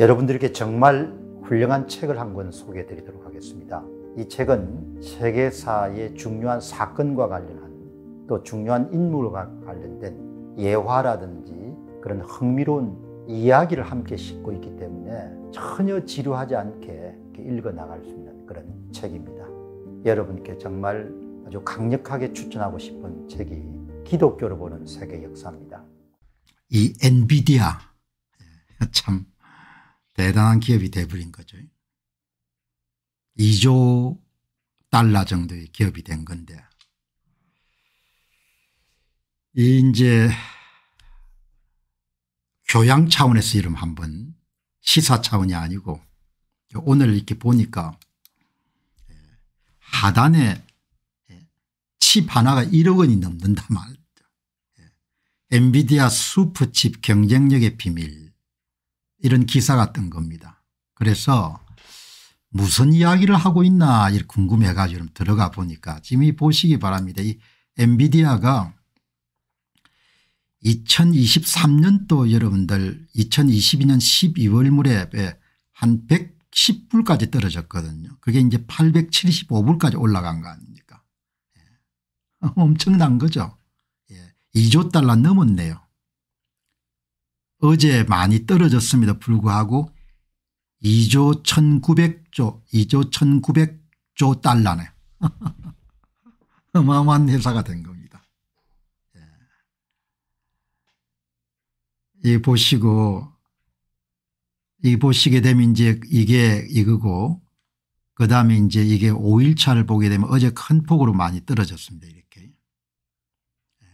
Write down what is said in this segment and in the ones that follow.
여러분들께 정말 훌륭한 책을 한 권 소개해 드리도록 하겠습니다. 이 책은 세계사의 중요한 사건과 관련한 또 중요한 인물과 관련된 예화라든지 그런 흥미로운 이야기를 함께 싣고 있기 때문에 전혀 지루하지 않게 읽어 나갈 수 있는 그런 책입니다. 여러분께 정말 아주 강력하게 추천하고 싶은 책이 기독교를 보는 세계 역사입니다. 이 엔비디아 참 대단한 기업이 돼버린 거죠. 2조 달러 정도의 기업이 된 건데 이제 교양 차원에서 이름 한번 시사 차원이 아니고 오늘 이렇게 보니까 하단에 칩 하나가 1억 원이 넘는다 말이죠. 엔비디아 슈퍼칩 경쟁력의 비밀 이런 기사가 뜬 겁니다. 그래서 무슨 이야기를 하고 있나 이렇게 궁금해가지고 들어가 보니까 지금 보시기 바랍니다. 이 엔비디아가 2023년도 여러분들 2022년 12월 무렵에 한 110불까지 떨어졌거든요. 그게 이제 875불까지 올라간 거 아닙니까? 예. 엄청난 거죠. 예. 2조 달러 넘었네요. 어제 많이 떨어졌습니다. 불구하고 2조 1900조 달러네. 어마어마한 회사가 된 겁니다. 예. 보시게 되면 이제 이게 이거고 그 다음에 이제 이게 5일차를 보게 되면 어제 큰 폭으로 많이 떨어졌습니다. 이렇게. 예.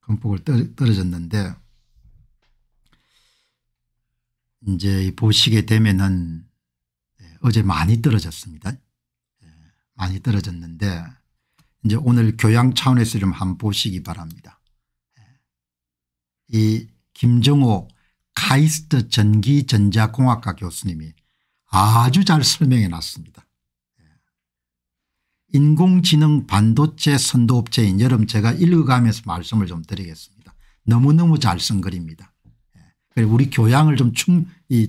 큰 폭으로 떨어졌는데 이제 보시게 되면은 어제 많이 떨어졌습니다. 예. 많이 떨어졌는데 이제 오늘 교양 차원에서 좀 한번 보시기 바랍니다. 예. 이 김정호 카이스트 전기전자공학과 교수님이 아주 잘 설명해 놨습니다. 인공지능 반도체 선도업체인 여러분 제가 읽어가면서 말씀을 좀 드리겠습니다. 너무너무 잘 쓴 글입니다. 우리 교양을 좀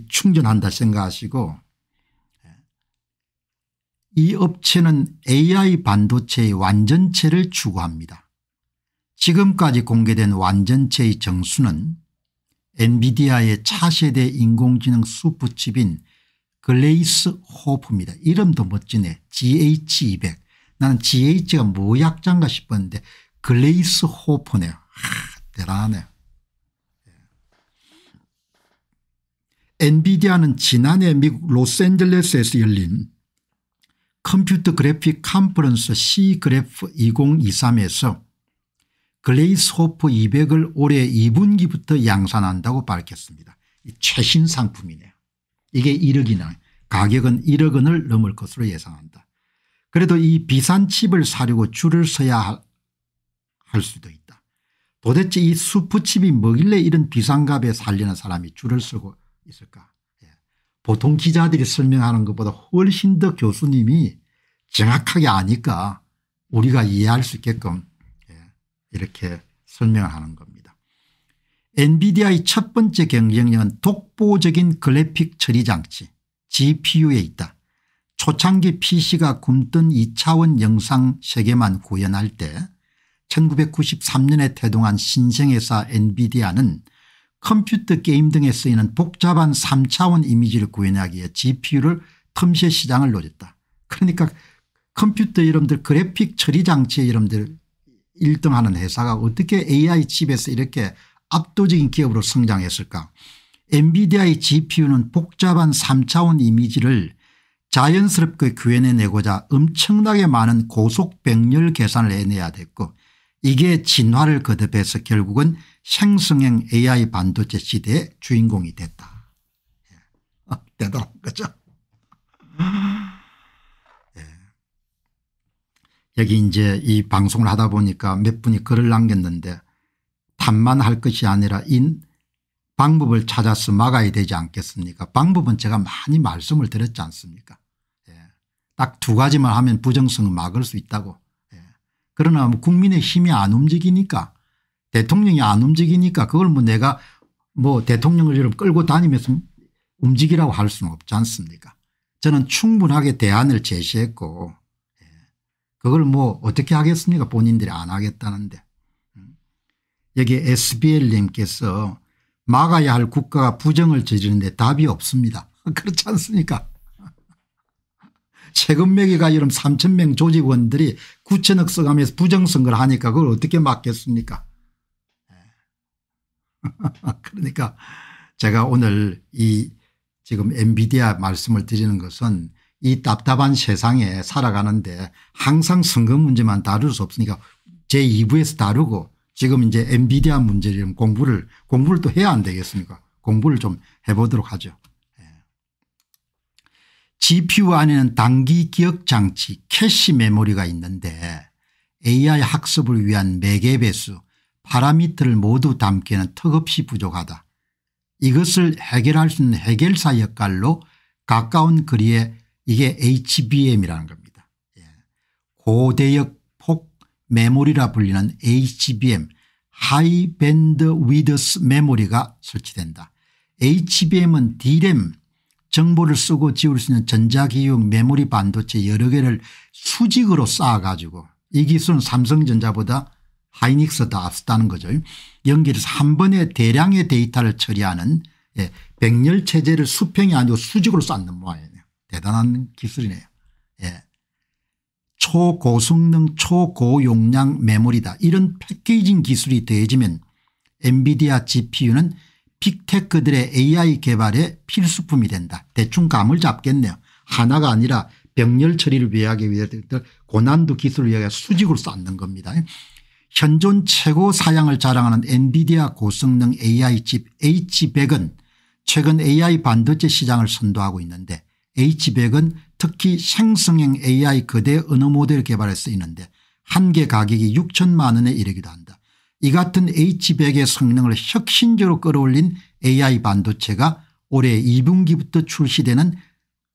충전한다 생각하시고 이 업체는 AI 반도체의 완전체를 추구합니다. 지금까지 공개된 완전체의 정수는 엔비디아의 차세대 인공지능 슈퍼칩인 글레이스 호프입니다. 이름도 멋지네. GH200. 나는 GH가 뭐 약자인가 싶었는데 글레이스 호프네요. 대단하네요. 엔비디아는 지난해 미국 로스앤젤레스에서 열린 컴퓨터 그래픽 컨퍼런스 C그래프 2023에서 글레이스 호프 200을 올해 2분기부터 양산한다고 밝혔습니다. 최신 상품이네요. 이게 1억이나 가격은 1억 원을 넘을 것으로 예상한다. 그래도 이 비싼 칩을 사려고 줄을 서야 할 수도 있다. 도대체 이 슈퍼칩이 뭐길래 이런 비싼 값에 살려는 사람이 줄을 서고 있을까? 예. 보통 기자들이 설명하는 것보다 훨씬 더 교수님이 정확하게 아니까 우리가 이해할 수 있게끔 이렇게 설명하는 겁니다. 엔비디아의 첫 번째 경쟁력은 독보적인 그래픽 처리 장치 GPU에 있다. 초창기 PC가 굼뜬 2차원 영상 세계만 구현할 때 1993년에 태동한 신생회사 엔비디아는 컴퓨터 게임 등에 쓰이는 복잡한 3차원 이미지를 구현하기 위해 GPU를 틈새 시장을 노렸다. 그러니까 컴퓨터 여러분들 그래픽 처리 장치에 여러분들 1등하는 회사가 어떻게 AI 칩에서 이렇게 압도적인 기업으로 성장했을까? 엔비디아의 GPU는 복잡한 3차원 이미지를 자연스럽게 구현해내고자 엄청나게 많은 고속 병렬 계산을 해내야 됐고 이게 진화를 거듭해서 결국은 생성형 AI 반도체 시대의 주인공이 됐다. 대단한 거죠. 여기 이제 이 방송을 하다 보니까 몇 분이 글을 남겼는데 탓만 할 것이 아니라 이 방법을 찾아서 막아야 되지 않겠습니까? 방법은 제가 많이 말씀을 드렸지 않습니까? 예. 딱 두 가지만 하면 부정성은 막을 수 있다고. 예. 그러나 뭐 국민의 힘이 안 움직이니까 대통령이 안 움직이니까 그걸 뭐 내가 뭐 대통령을 끌고 다니면서 움직이라고 할 수는 없지 않습니까? 저는 충분하게 대안을 제시했고, 그걸 뭐 어떻게 하겠습니까? 본인들이 안 하겠다는데. 여기 SBL님께서 막아야 할 국가가 부정을 저지르는데 답이 없습니다. 그렇지 않습니까? 세금 매기가 이런 3,000명 조직원들이 9,000억 써가면서 부정선거를 하니까 그걸 어떻게 막겠습니까? 그러니까 제가 오늘 이 지금 엔비디아 말씀을 드리는 것은 이 답답한 세상에 살아가는데 항상 선거 문제만 다룰 수 없으니까 제2부에서 다루고 지금 이제 엔비디아 문제를 공부를 또 해야 안 되겠습니까? 공부를 좀 해보도록 하죠. GPU 안에는 단기 기억장치 캐시 메모리가 있는데 AI 학습을 위한 매개배수 파라미터를 모두 담기에는 턱없이 부족하다. 이것을 해결할 수 있는 해결사 역할로 가까운 거리에 이게 HBM이라는 겁니다. 고대역 폭 메모리라 불리는 HBM 하이 밴드 위드스 메모리가 설치된다. HBM은 DRAM 정보를 쓰고 지울 수 있는 전자기용 메모리 반도체 여러 개를 수직으로 쌓아가지고 이 기술은 삼성전자보다 하이닉스 다 앞섰다는 거죠. 연결해서 한 번에 대량의 데이터를 처리하는 백열 체제를 수평이 아니고 수직으로 쌓는 모양이에요. 대단한 기술이네요. 예. 초고성능 초고용량 메모리다. 이런 패케이징 기술이 더해지면 엔비디아 GPU는 빅테크들의 AI 개발에 필수품이 된다. 대충 감을 잡겠네요. 하나가 아니라 병렬 처리를 위하기 위해 고난도 기술을 위하여 수직으로 쌓는 겁니다. 현존 최고 사양을 자랑하는 엔비디아 고성능 AI 칩 H100은 최근 AI 반도체 시장을 선도하고 있는데 H100은 특히 생성형 AI 거대 언어 모델 개발에 쓰이는데 한 개 가격이 6천만 원에 이르기도 한다. 이 같은 H100의 성능을 혁신적으로 끌어올린 AI 반도체가 올해 2분기부터 출시되는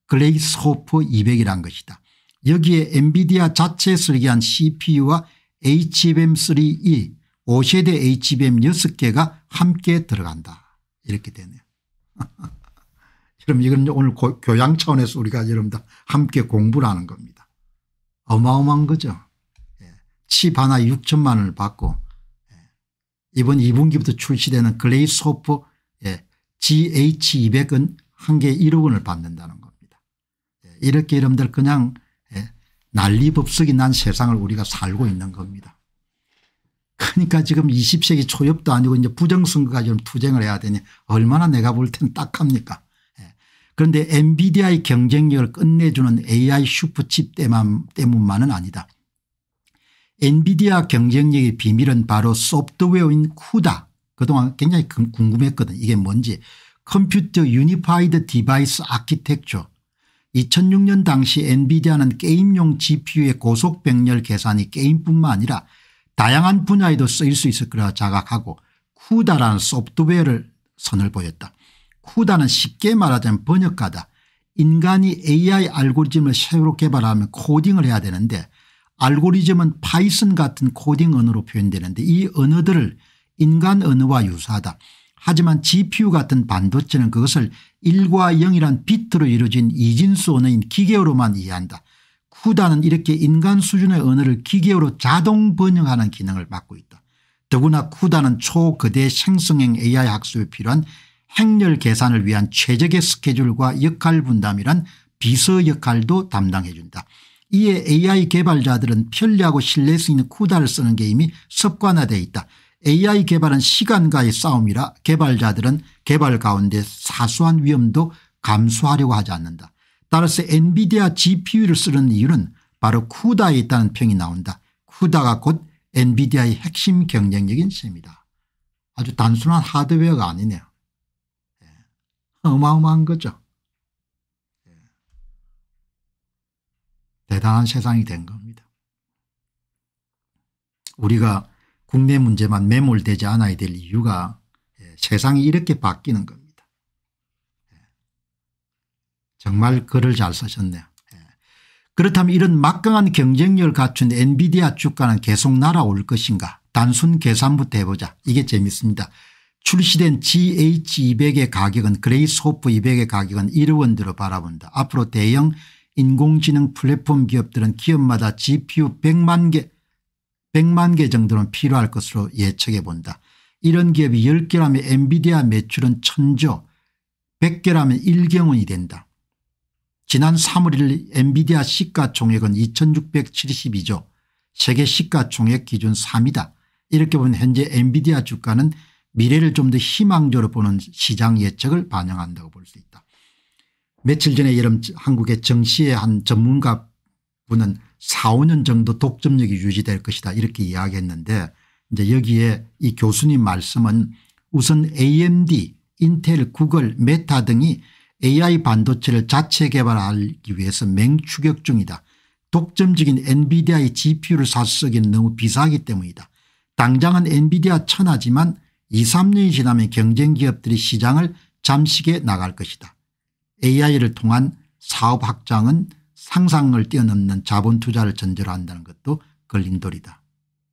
그레이스 호퍼 200이란 것이다. 여기에 엔비디아 자체 설계한 CPU와 HBM3E 5세대 HBM 6개가 함께 들어간다. 이렇게 되네요. 여러분 이건 오늘 교양 차원에서 우리가 여러분 다 함께 공부를 하는 겁니다. 어마어마한 거죠. 칩 하나 6천만 원을 받고 이번 2분기부터 출시되는 그레이스 호퍼 GH200은 한 개에 1억 원을 받는다는 겁니다. 이렇게 여러분들 그냥 난리법석이 난 세상을 우리가 살고 있는 겁니다. 그러니까 지금 20세기 초엽도 아니고 이제 부정선거가 좀 투쟁을 해야 되니 얼마나 내가 볼 때는 딱합니까? 그런데 엔비디아의 경쟁력을 끝내주는 AI 슈퍼칩 때문만은 아니다. 엔비디아 경쟁력의 비밀은 바로 소프트웨어인 CUDA. 그동안 굉장히 궁금했거든. 이게 뭔지. 컴퓨터 유니파이드 디바이스 아키텍처. 2006년 당시 엔비디아는 게임용 GPU의 고속 병렬 계산이 게임뿐만 아니라 다양한 분야에도 쓰일 수 있을 거라 자각하고 CUDA라는 소프트웨어를 선을 보였다. CUDA는 쉽게 말하자면 번역가다. 인간이 AI 알고리즘을 새로 개발하면 코딩을 해야 되는데 알고리즘은 파이썬 같은 코딩 언어로 표현되는데 이 언어들을 인간 언어와 유사하다. 하지만 GPU 같은 반도체는 그것을 1과 0이란 비트로 이루어진 이진수 언어인 기계어로만 이해한다. CUDA는 이렇게 인간 수준의 언어를 기계어로 자동 번역하는 기능을 맡고 있다. 더구나 CUDA는 초거대 생성형 AI 학습에 필요한 행렬 계산을 위한 최적의 스케줄과 역할 분담이란 비서 역할도 담당해 준다. 이에 AI 개발자들은 편리하고 신뢰성 있는 CUDA를 쓰는 게 이미 습관화되어 있다. AI 개발은 시간과의 싸움이라 개발자들은 개발 가운데 사소한 위험도 감수하려고 하지 않는다. 따라서 엔비디아 GPU를 쓰는 이유는 바로 CUDA에 있다는 평이 나온다. CUDA가 곧 엔비디아의 핵심 경쟁력인 셈이다. 아주 단순한 하드웨어가 아니네요. 어마어마한 거죠. 대단한 세상이 된 겁니다. 우리가 국내 문제만 매몰되지 않아야 될 이유가 세상이 이렇게 바뀌는 겁니다. 정말 글을 잘 쓰셨네요. 그렇다면 이런 막강한 경쟁력을 갖춘 엔비디아 주가는 계속 날아올 것인가? 단순 계산부터 해보자. 이게 재밌습니다. 출시된 GH200의 가격은 그레이스 호프 200의 가격은 1억 원대로 바라본다. 앞으로 대형 인공지능 플랫폼 기업들은 기업마다 GPU 100만 개 정도는 필요할 것으로 예측해 본다. 이런 기업이 10개라면 엔비디아 매출은 1000조, 100개라면 1경 원이 된다. 지난 3월 1일 엔비디아 시가총액은 2672조, 세계 시가총액 기준 3위다. 이렇게 보면 현재 엔비디아 주가는 미래를 좀 더 희망적으로 보는 시장 예측을 반영한다고 볼 수 있다. 며칠 전에 여름 한국의 정시의 한 전문가분은 4, 5년 정도 독점력이 유지될 것이다 이렇게 이야기했는데, 이제 여기에 이 교수님 말씀은 우선 AMD, 인텔, 구글, 메타 등이 AI 반도체를 자체 개발하기 위해서 맹추격 중이다. 독점적인 엔비디아의 GPU를 사서 쓰기는 너무 비싸기 때문이다. 당장은 엔비디아 천하지만 2, 3년이 지나면 경쟁 기업들이 시장을 잠식해 나갈 것이다. AI를 통한 사업 확장은 상상을 뛰어넘는 자본 투자를 전제로 한다는 것도 걸림돌이다.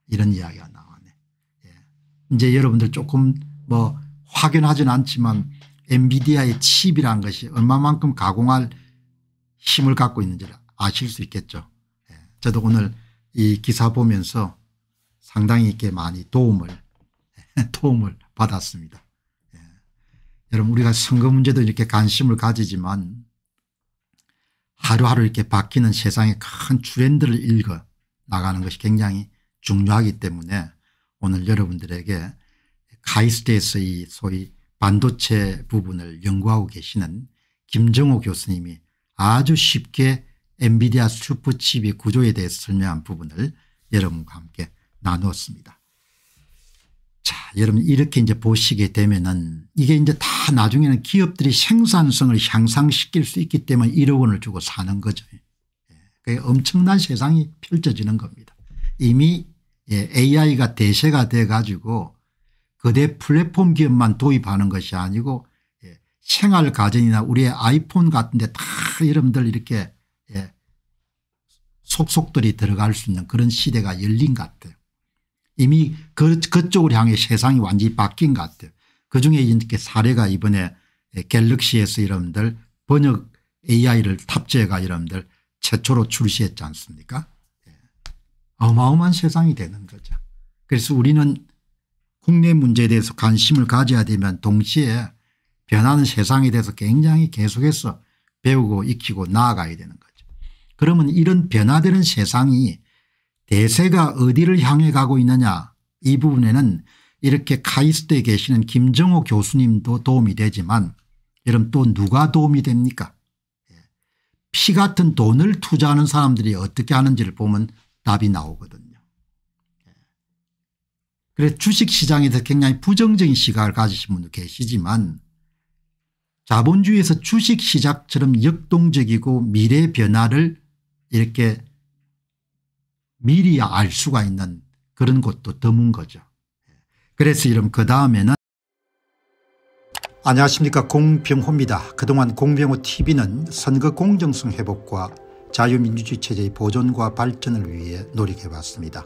이런 이야기가 나오네. 예. 이제 여러분들 조금 뭐 확연하진 않지만 엔비디아의 칩이라는 것이 얼마만큼 가공할 힘을 갖고 있는지를 아실 수 있겠죠. 예. 저도 오늘 이 기사 보면서 상당히 이렇게 많이 도움을 받았습니다. 예. 여러분 우리가 선거 문제도 이렇게 관심을 가지지만 하루하루 이렇게 바뀌는 세상의 큰 트렌드를 읽어 나가는 것이 굉장히 중요하기 때문에 오늘 여러분들에게 카이스트에서 이 소위 반도체 부분을 연구하고 계시는 김정호 교수님이 아주 쉽게 엔비디아 슈퍼칩의 구조에 대해서 설명한 부분을 여러분과 함께 나누었습니다. 자, 여러분 이렇게 이제 보시게 되면은 이게 이제 다 나중에는 기업들이 생산성을 향상시킬 수 있기 때문에 1억 원을 주고 사는 거죠. 그게 엄청난 세상이 펼쳐지는 겁니다. 이미 AI가 대세가 돼 가지고 거대 플랫폼 기업만 도입하는 것이 아니고 생활 가전이나 우리의 아이폰 같은 데 다 여러분들 이렇게 속속들이 들어갈 수 있는 그런 시대가 열린 것 같아요. 이미 그쪽으로 향해 세상이 완전히 바뀐 것 같아요. 그중에 이렇게 사례가 이번에 갤럭시에서 여러분들 번역 AI를 탑재해가 여러분들 최초로 출시했지 않습니까? 어마어마한 세상이 되는 거죠. 그래서 우리는 국내 문제에 대해서 관심을 가져야 되면 동시에 변하는 세상에 대해서 굉장히 계속해서 배우고 익히고 나아가야 되는 거죠. 그러면 이런 변화되는 세상이 대세가 어디를 향해 가고 있느냐, 이 부분에는 이렇게 카이스트에 계시는 김정호 교수님도 도움이 되지만 여러분 또 누가 도움이 됩니까? 피 같은 돈을 투자하는 사람들이 어떻게 하는지를 보면 답이 나오거든요. 그래서 주식시장에 대해서 굉장히 부정적인 시각을 가지신 분도 계시지만 자본주의에서 주식시장처럼 역동적이고 미래 변화를 이렇게 미리 알 수가 있는 그런 것도 드문 거죠. 그래서 이러면 그 다음에는 안녕하십니까, 공병호입니다. 그동안 공병호 TV는 선거 공정성 회복과 자유민주주의 체제의 보존과 발전을 위해 노력해왔습니다.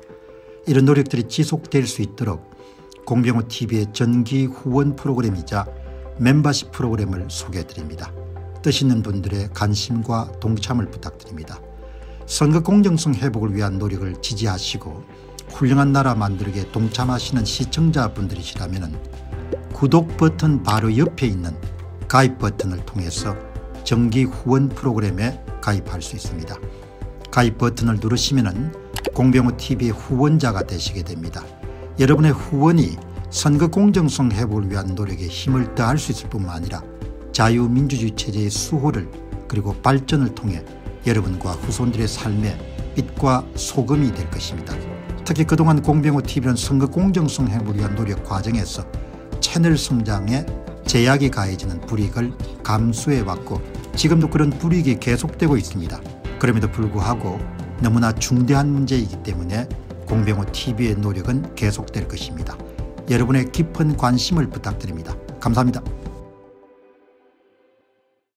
이런 노력들이 지속될 수 있도록 공병호 TV의 정기 후원 프로그램이자 멤버십 프로그램을 소개해드립니다. 뜻 있는 분들의 관심과 동참을 부탁드립니다. 선거 공정성 회복을 위한 노력을 지지하시고 훌륭한 나라 만들기에 동참하시는 시청자분들이시라면 구독 버튼 바로 옆에 있는 가입 버튼을 통해서 정기 후원 프로그램에 가입할 수 있습니다. 가입 버튼을 누르시면 공병호TV의 후원자가 되시게 됩니다. 여러분의 후원이 선거 공정성 회복을 위한 노력에 힘을 더할 수 있을 뿐만 아니라 자유민주주의 체제의 수호를 그리고 발전을 통해 여러분과 후손들의 삶에 빛과 소금이 될 것입니다. 특히 그동안 공병호TV는 선거 공정성 회복을 위한 노력 과정에서 채널 성장에 제약이 가해지는 불이익을 감수해왔고 지금도 그런 불이익이 계속되고 있습니다. 그럼에도 불구하고 너무나 중대한 문제이기 때문에 공병호TV의 노력은 계속될 것입니다. 여러분의 깊은 관심을 부탁드립니다. 감사합니다.